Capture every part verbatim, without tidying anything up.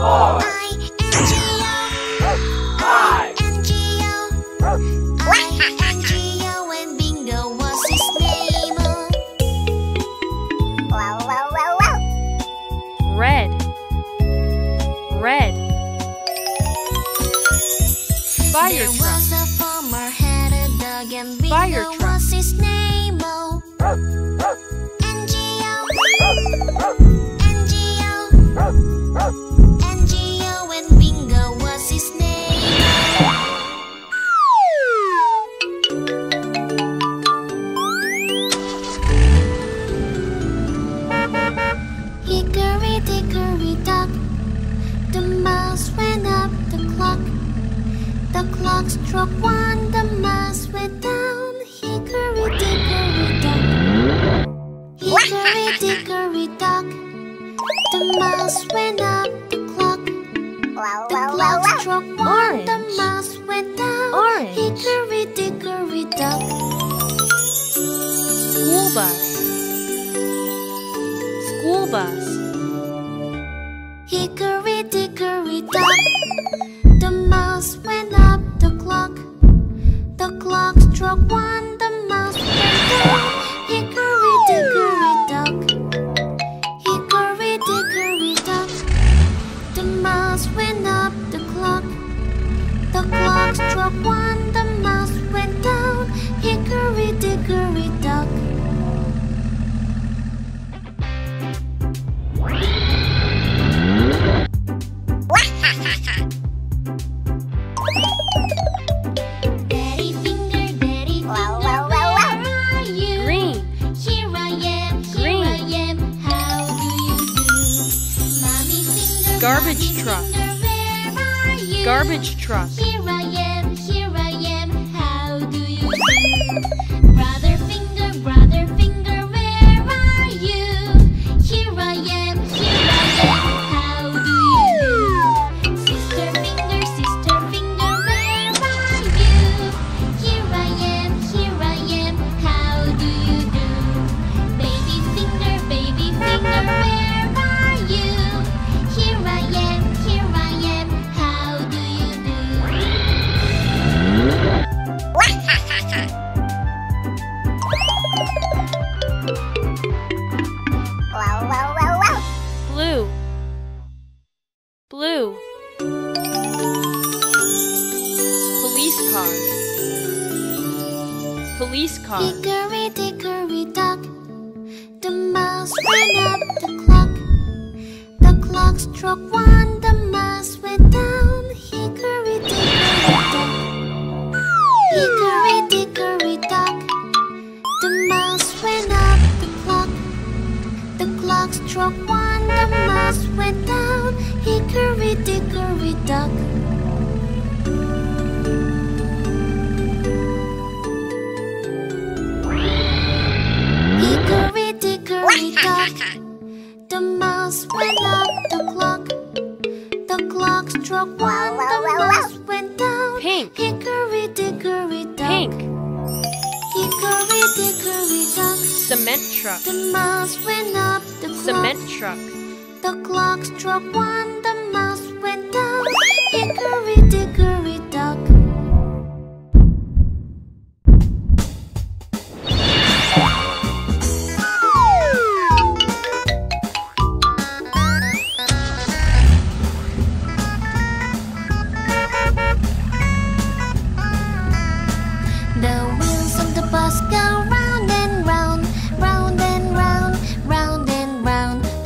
The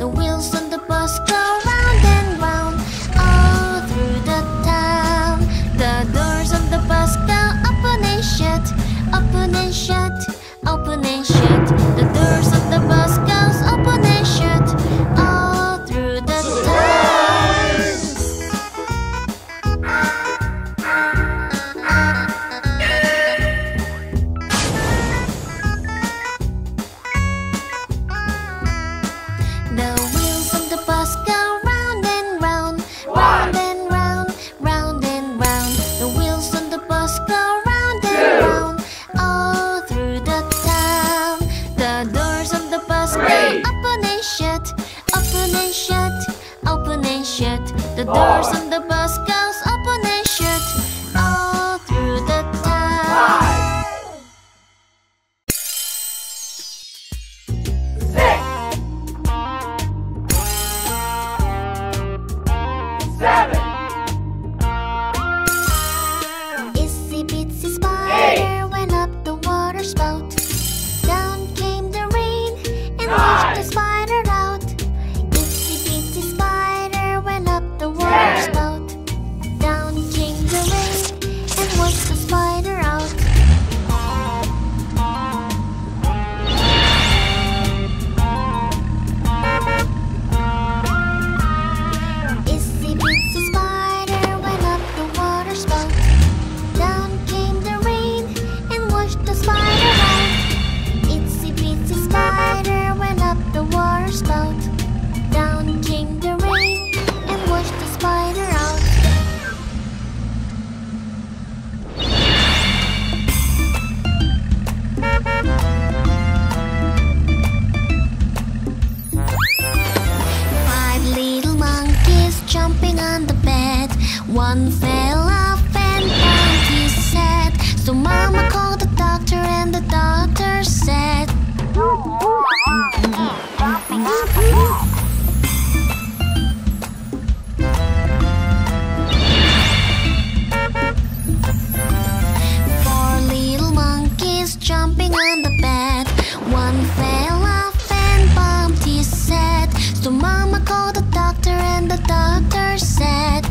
wheels on the bus go round and round, all through shut. The doors on the bus goes open and shut all through the time. Five, six, seven. Itsy bitsy spider eight. Went up the water spout. Down came the rain and washed the spider. Jumping on the bed, one fell off and found his head. So Mama called the doctor, and the doctor said, "Jumping on the bed." Four little monkeys jumping on the bed, one fell off and bumped his head. So Mama called the doctor, and the doctor said,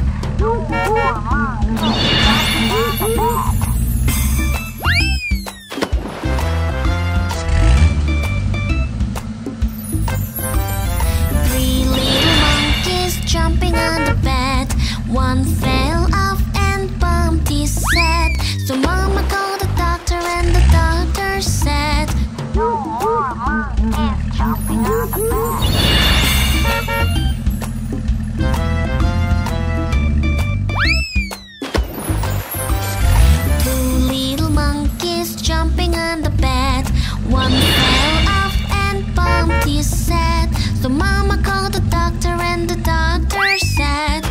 three little monkeys jumping on the bed, one fell off and bumped his head. So Mama called the doctor, and the doctor said, three little monkeys jumping on the bed. Jumping on the bed, one fell off and bumped his head. So Mama called the doctor, and the doctor said,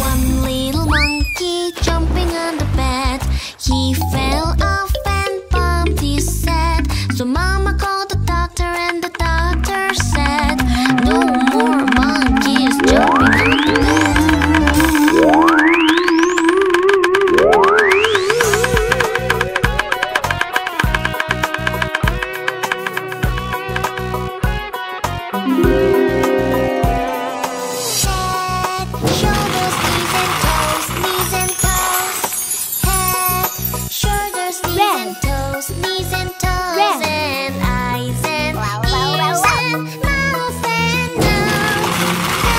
one little monkey jumping on the bed, he fell off and bumped his head. So Mama called the doctor, and the doctor said, "No more monkeys jumping on the bed." Head, shoulders, knees and toes, knees and toes. Head, shoulders, knees Red. and toes, knees and toes. Red. And eyes and ears and mouth and nose.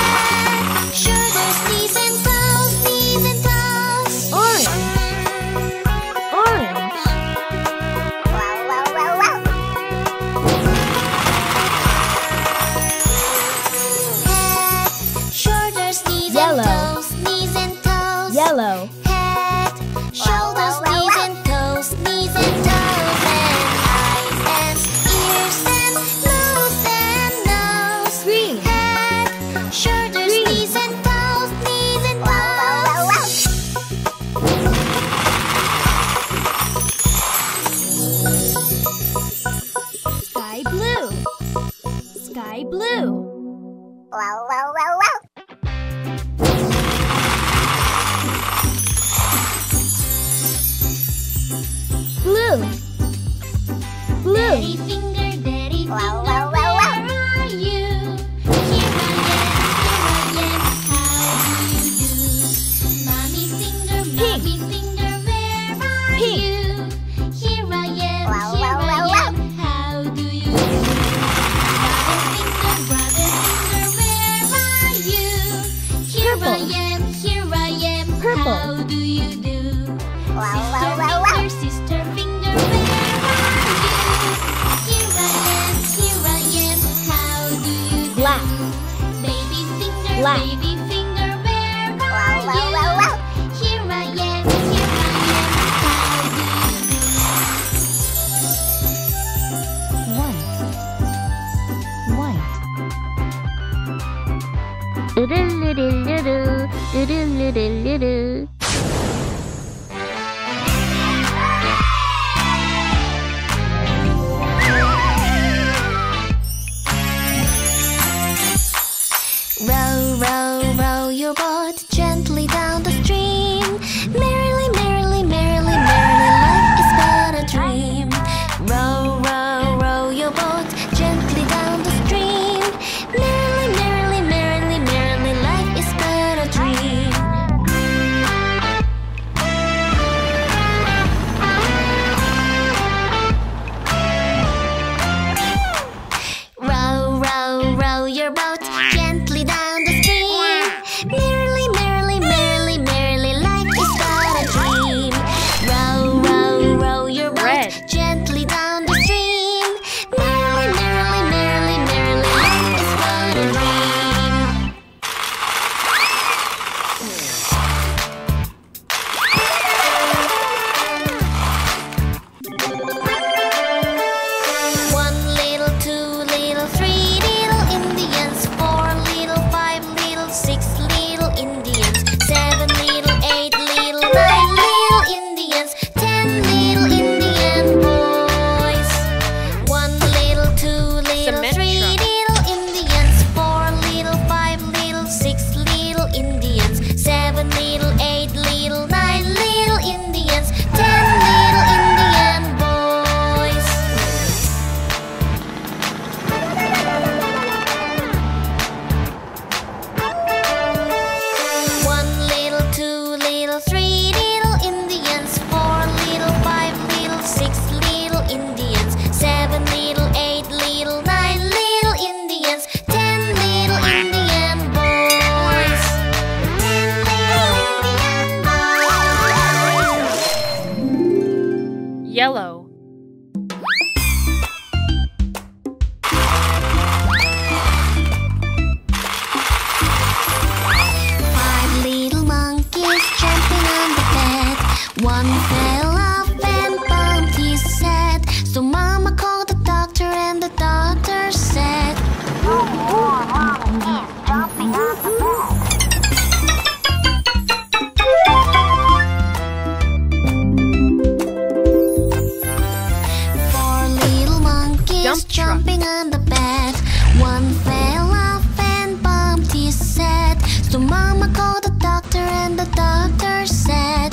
Head, shoulders, knees and toes, knees and toes. Orange, orange. Wow, wow, wow, wow. Head, shoulders, knees and toes, knees and toes. Yellow. Head, shoulders, knees and toes, knees and toes. And eyes and ears and mouth and nose. Green. Head, shoulders, knees and toes, knees and toes. Sky blue. Sky blue. Wow, wow, wow, wow. Blue. Blue. Daddy finger, daddy finger, Wow, wow, wow, wow. where are you? Here I am, here I am, how do you do? Mommy finger, mommy finger, where are Pink. you? Here I am, Wow, here wow, I wow, wow. am, how do you do? Brother finger, brother finger, where are you? Here I Purple. am, here I am, Purple. how do you do? Wow, wow, Sister wow, wow. finger, sister finger, where are you? Here I am, here I am, how do you do? Black. Baby finger, Black. baby finger, where Wow, wow, wow, are you? wow. Here I am, here I am, Yellow. Five little monkeys jumping on the bed. One fell off and bumped his head. So Mama called the doctor and the doctor said, "One more monkey is jumping on the bed." Jumping on the bed, one fell off and bumped his head. So Mama called the doctor and the doctor said,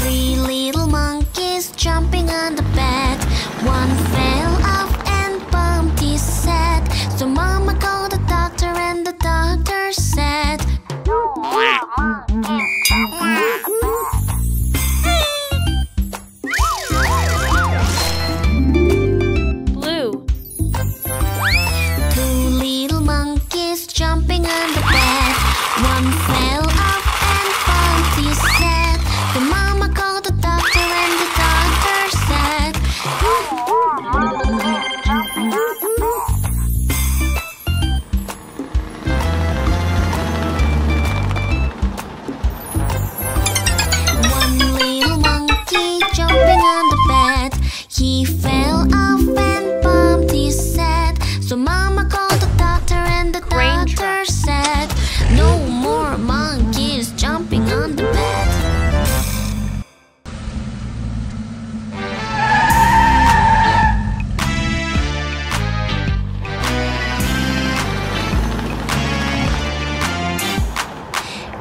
Three little monkeys jumping on the bed. One fell off and bumped his head. So Mama called the doctor and the doctor said, Blue. Two little monkeys jumping on the bed. One fell off and bumped his head. The Mama called the doctor and the doctor said, he fell off and bumped his head. So Mama called the doctor and the doctor said, "No more monkeys jumping on the bed."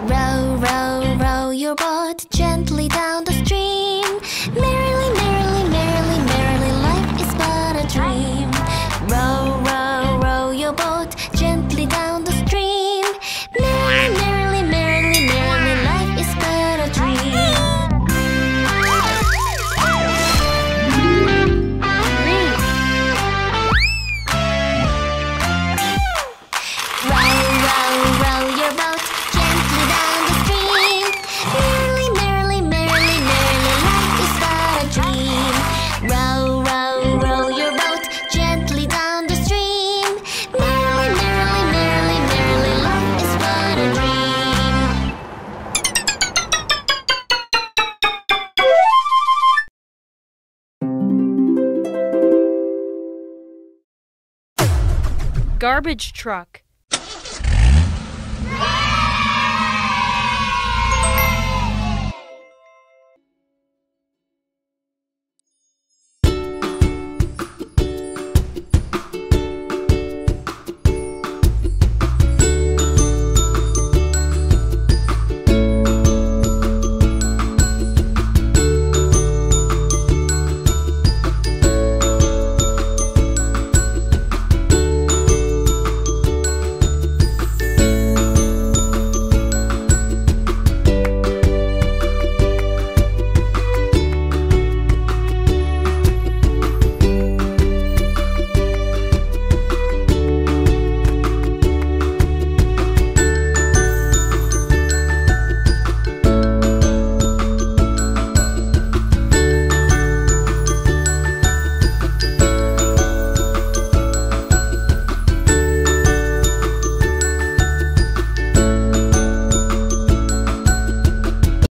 Row, row, row your boat gently down the stream. Merrily, merrily, merrily, merrily, life is but a dream. Row, row, row your boat gently down the stream. Merrily, merrily, merrily, merrily, life is but a dream. Row, row, row your boat gently down the stream. Merrily, merrily, merrily, merrily, life is but a dream. Row, row, row your boat gently down the stream. Merrily, merrily, merrily, merrily, life is but a dream. Garbage truck.